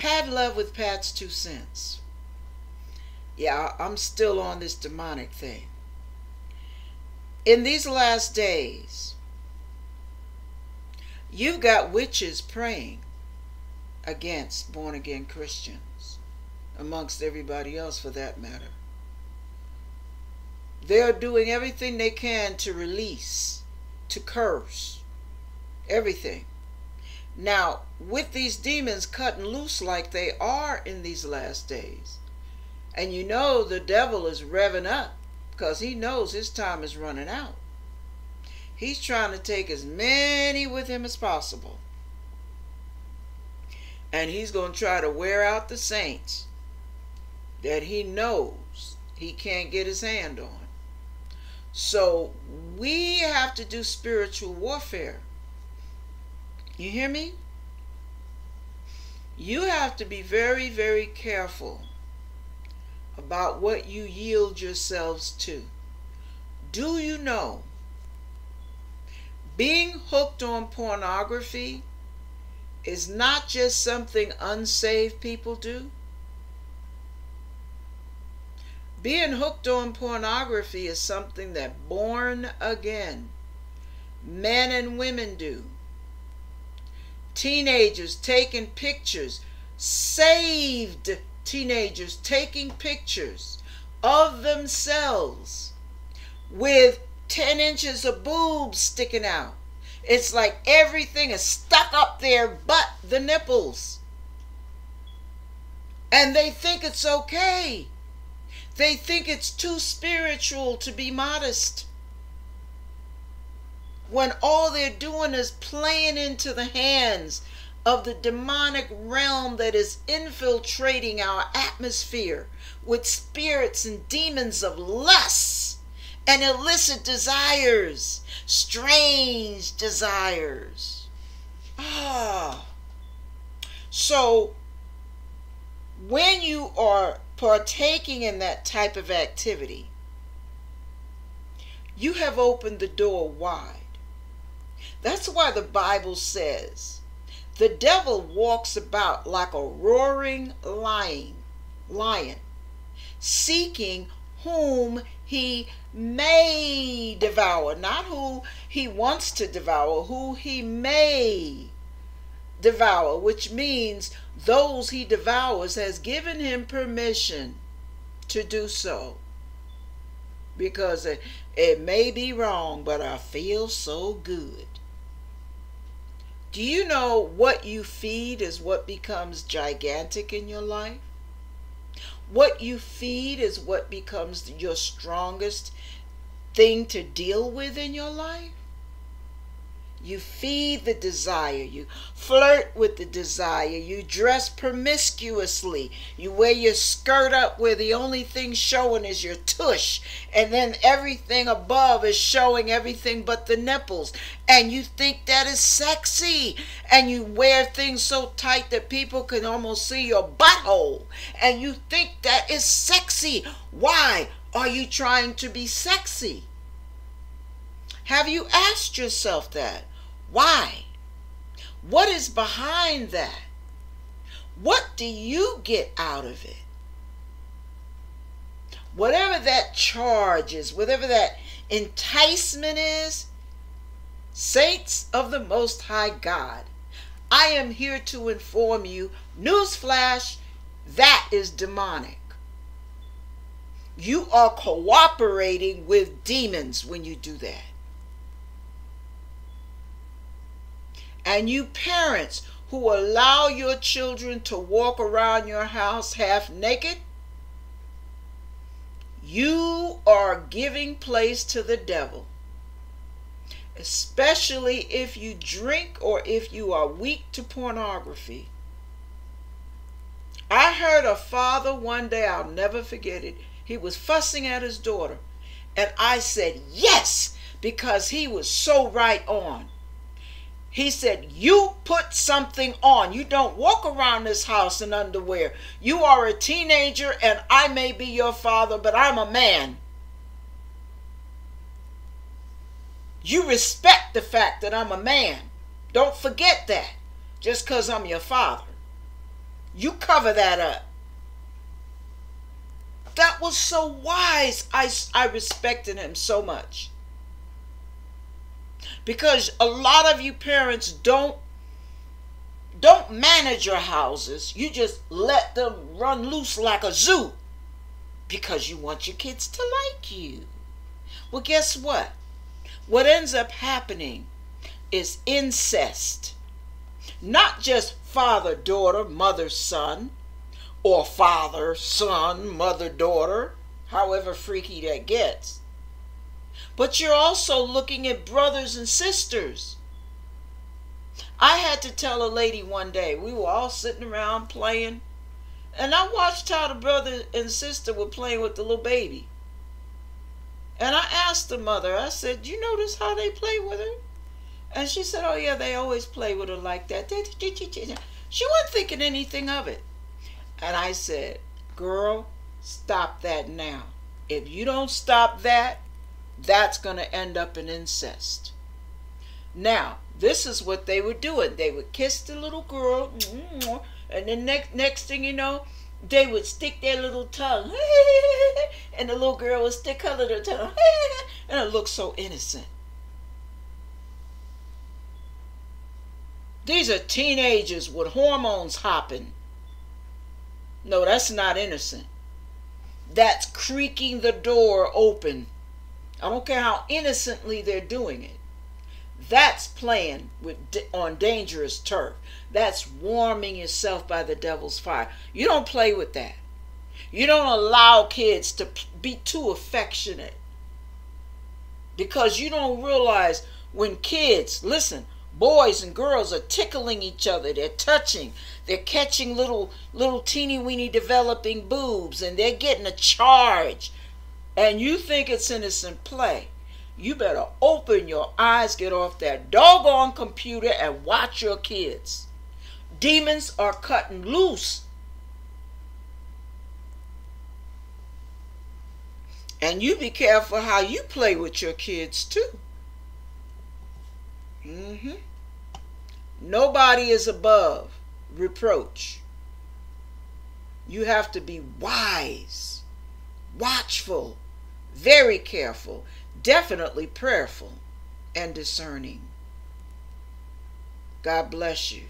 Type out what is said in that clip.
Pat Love with Pat's 2 cents. Yeah, I'm still on this demonic thing. In these last days, you've got witches praying against born-again Christians, amongst everybody else for that matter. They're doing everything they can to release, to curse, everything. Now, with these demons cutting loose like they are in these last days, and you know the devil is revving up because he knows his time is running out. He's trying to take as many with him as possible. And he's going to try to wear out the saints that he knows he can't get his hand on. So we have to do spiritual warfare. You hear me? You have to be very, very careful about what you yield yourselves to. Do you know being hooked on pornography is not just something unsaved people do? Being hooked on pornography is something that born again men and women do. Teenagers taking pictures, saved teenagers taking pictures of themselves with 10 inches of boobs sticking out. It's like everything is stuck up there but the nipples. And they think it's okay. They think it's too spiritual to be modest, when all they're doing is playing into the hands of the demonic realm that is infiltrating our atmosphere with spirits and demons of lust and illicit desires, strange desires. So when you are partaking in that type of activity, you have opened the door wide. That's why the Bible says the devil walks about like a roaring lion, seeking whom he may devour. Not who he wants to devour, who he may devour, which means those he devours has given him permission to do so. Because it may be wrong, but I feel so good. Do you know what you feed is what becomes gigantic in your life? What you feed is what becomes your strongest thing to deal with in your life. You feed the desire. You flirt with the desire. You dress promiscuously. You wear your skirt up where the only thing showing is your tush. And then everything above is showing everything but the nipples. And you think that is sexy. And you wear things so tight that people can almost see your butthole. And you think that is sexy. Why are you trying to be sexy? Have you asked yourself that? Why? What is behind that? What do you get out of it? Whatever that charge is, whatever that enticement is, saints of the Most High God, I am here to inform you, newsflash, that is demonic. You are cooperating with demons when you do that. And you parents who allow your children to walk around your house half naked, you are giving place to the devil. Especially if you drink or if you are weak to pornography. I heard a father one day, I'll never forget it. He was fussing at his daughter. And I said, yes, because he was so right on. He said, you put something on. You don't walk around this house in underwear. You are a teenager, and I may be your father, but I'm a man. You respect the fact that I'm a man. Don't forget that, just because I'm your father. You cover that up. That was so wise. I respected him so much. Because a lot of you parents don't manage your houses. You just let them run loose like a zoo because you want your kids to like you. Well, guess what? What ends up happening is incest. Not just father-daughter, mother-son, or father-son, mother-daughter, however freaky that gets. But you're also looking at brothers and sisters. I had to tell a lady one day, we were all sitting around playing, and I watched how the brother and sister were playing with the little baby. And I asked the mother, I said, you notice how they play with her? And she said, oh yeah, they always play with her like that. She wasn't thinking anything of it. And I said, girl, stop that now. If you don't stop that, that's going to end up in incest. Now, this is what they were doing. They would kiss the little girl, and the next thing you know, they would stick their little tongue, and the little girl would stick her little tongue, and it looked so innocent. These are teenagers with hormones hopping. No, that's not innocent. That's creaking the door open. I don't care how innocently they're doing it. That's playing on dangerous turf. That's warming yourself by the devil's fire. You don't play with that. You don't allow kids to be too affectionate. Because you don't realize when kids, listen, boys and girls are tickling each other. They're touching. They're catching little teeny weeny developing boobs, and they're getting a charge. And you think it's innocent play. You better open your eyes, get off that doggone computer, and watch your kids. Demons are cutting loose. And you be careful how you play with your kids too. Nobody is above reproach. You have to be wise, watchful, very careful, definitely prayerful and discerning. God bless you.